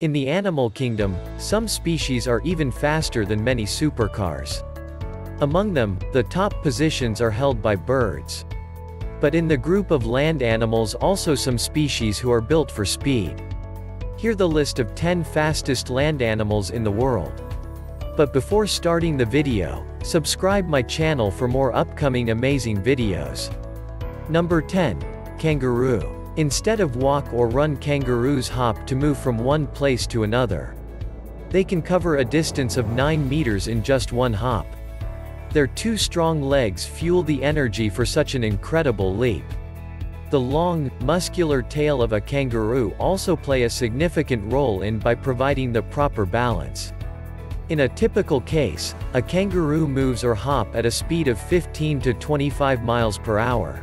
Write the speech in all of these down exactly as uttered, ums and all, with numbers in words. In the animal kingdom, some species are even faster than many supercars. Among them, the top positions are held by birds. But in the group of land animals also some species who are built for speed. Here the list of ten fastest land animals in the world. But before starting the video, subscribe my channel for more upcoming amazing videos. Number ten. Kangaroo. Instead of walk or run, kangaroos hop to move from one place to another. They can cover a distance of nine meters in just one hop. Their two strong legs fuel the energy for such an incredible leap. The long, muscular tail of a kangaroo also plays a significant role in by providing the proper balance. In a typical case, a kangaroo moves or hop at a speed of fifteen to twenty-five miles per hour.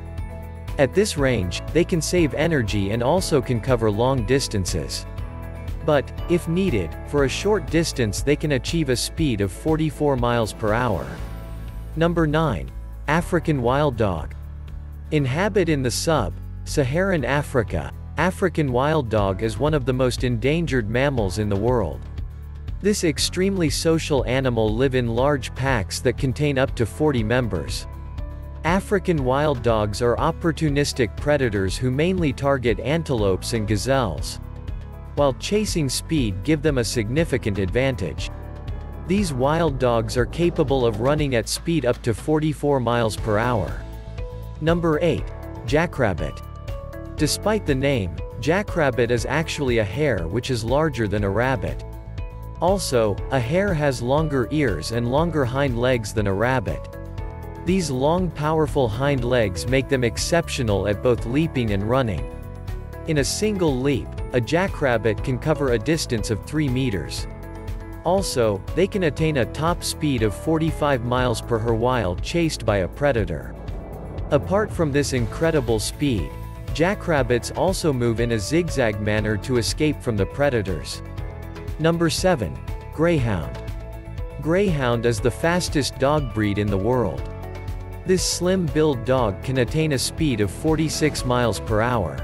At this range, they can save energy and also can cover long distances. But, if needed, for a short distance they can achieve a speed of forty-four miles per hour. Number nine. African wild dog. Inhabit in the sub-Saharan Africa, African wild dog is one of the most endangered mammals in the world. This extremely social animal live in large packs that contain up to forty members. African wild dogs are opportunistic predators who mainly target antelopes and gazelles. While chasing speed give them a significant advantage. These wild dogs are capable of running at speed up to forty-four miles per hour. Number eight. Jackrabbit. Despite the name, jackrabbit is actually a hare which is larger than a rabbit. Also, a hare has longer ears and longer hind legs than a rabbit. These long powerful hind legs make them exceptional at both leaping and running. In a single leap, a jackrabbit can cover a distance of three meters. Also, they can attain a top speed of forty-five miles per hour while chased by a predator. Apart from this incredible speed, jackrabbits also move in a zigzag manner to escape from the predators. Number seven. Greyhound. Greyhound is the fastest dog breed in the world. This slim-billed dog can attain a speed of forty-six miles per hour.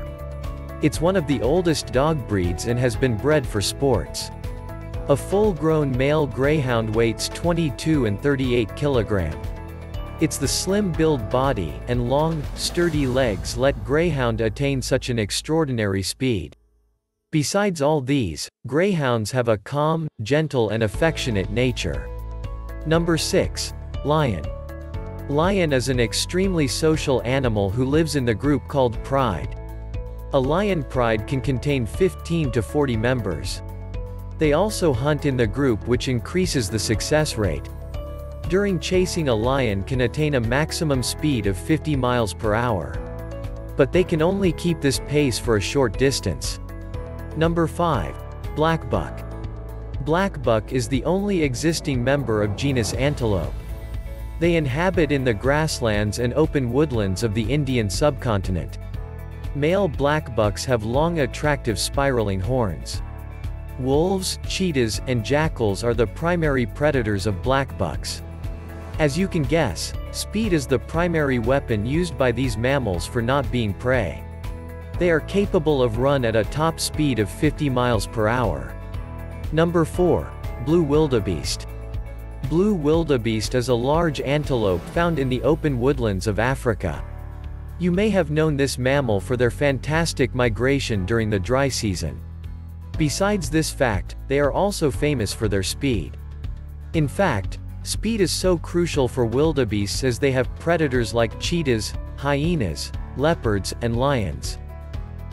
It's one of the oldest dog breeds and has been bred for sports. A full-grown male greyhound weighs twenty-two and thirty-eight kilograms. It's the slim-billed body and long, sturdy legs let greyhound attain such an extraordinary speed. Besides all these, greyhounds have a calm, gentle and affectionate nature. Number six. Lion. Lion is an extremely social animal who lives in the group called pride. A lion pride can contain fifteen to forty members. They also hunt in the group, which increases the success rate. During chasing, a lion can attain a maximum speed of fifty miles per hour. But they can only keep this pace for a short distance. Number five. Blackbuck. Blackbuck is the only existing member of genus Antelope. They inhabit in the grasslands and open woodlands of the Indian subcontinent. Male blackbucks have long attractive spiraling horns. Wolves, cheetahs, and jackals are the primary predators of blackbucks. As you can guess, speed is the primary weapon used by these mammals for not being prey. They are capable of run at a top speed of fifty miles per hour. Number four. Blue wildebeest. Blue wildebeest is a large antelope found in the open woodlands of Africa. You may have known this mammal for their fantastic migration during the dry season. Besides this fact, they are also famous for their speed. In fact, speed is so crucial for wildebeests as they have predators like cheetahs, hyenas, leopards, and lions.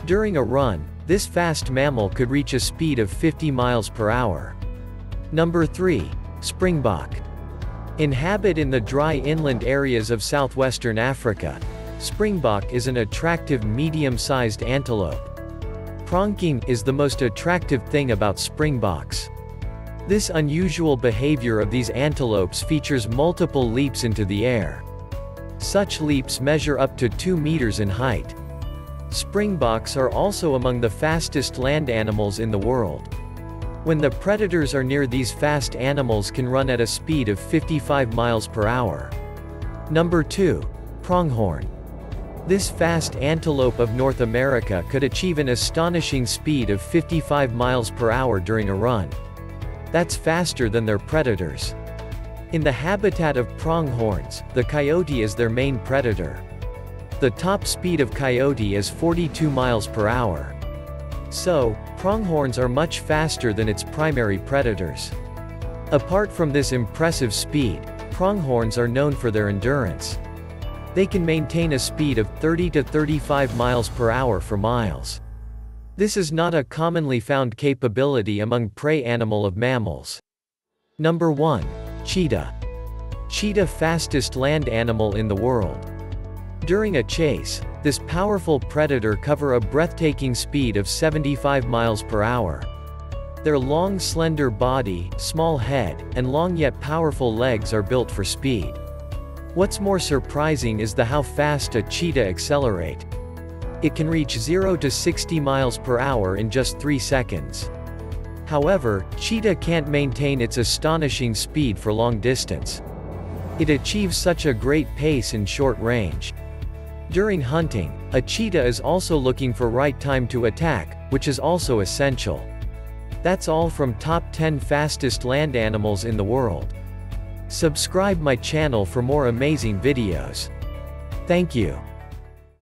During a run, this fast mammal could reach a speed of fifty miles per hour. Number three. Springbok. Inhabit in the dry inland areas of southwestern Africa. Springbok is an attractive medium-sized antelope. Pronking is the most attractive thing about springboks. This unusual behavior of these antelopes features multiple leaps into the air. Such leaps measure up to two meters in height. Springboks are also among the fastest land animals in the world. When the predators are near, these fast animals can run at a speed of fifty-five miles per hour. Number two. Pronghorn. This fast antelope of North America could achieve an astonishing speed of fifty-five miles per hour during a run. That's faster than their predators. In the habitat of pronghorns, the coyote is their main predator. The top speed of coyote is forty-two miles per hour. So, pronghorns are much faster than its primary predators. Apart from this impressive speed, pronghorns are known for their endurance. They can maintain a speed of thirty to thirty-five miles per hour for miles. This is not a commonly found capability among prey animal of mammals. Number one. Cheetah. Cheetah, fastest land animal in the world. During a chase, this powerful predator cover a breathtaking speed of seventy-five miles per hour. Their long slender body, small head, and long yet powerful legs are built for speed. What's more surprising is the how fast a cheetah accelerate. It can reach zero to sixty miles per hour in just three seconds. However, cheetah can't maintain its astonishing speed for long distance. It achieves such a great pace in short range. During hunting, a cheetah is also looking for right time to attack, which is also essential. That's all from top ten fastest land animals in the world. Subscribe my channel for more amazing videos. Thank you.